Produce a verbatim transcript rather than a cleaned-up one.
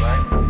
right?